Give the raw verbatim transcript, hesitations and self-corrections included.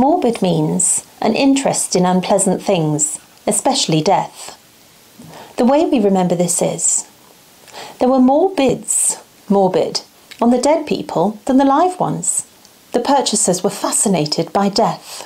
Morbid means an interest in unpleasant things, especially death. The way we remember this is, there were more bids, morbid, on the dead people than the live ones. The purchasers were fascinated by death.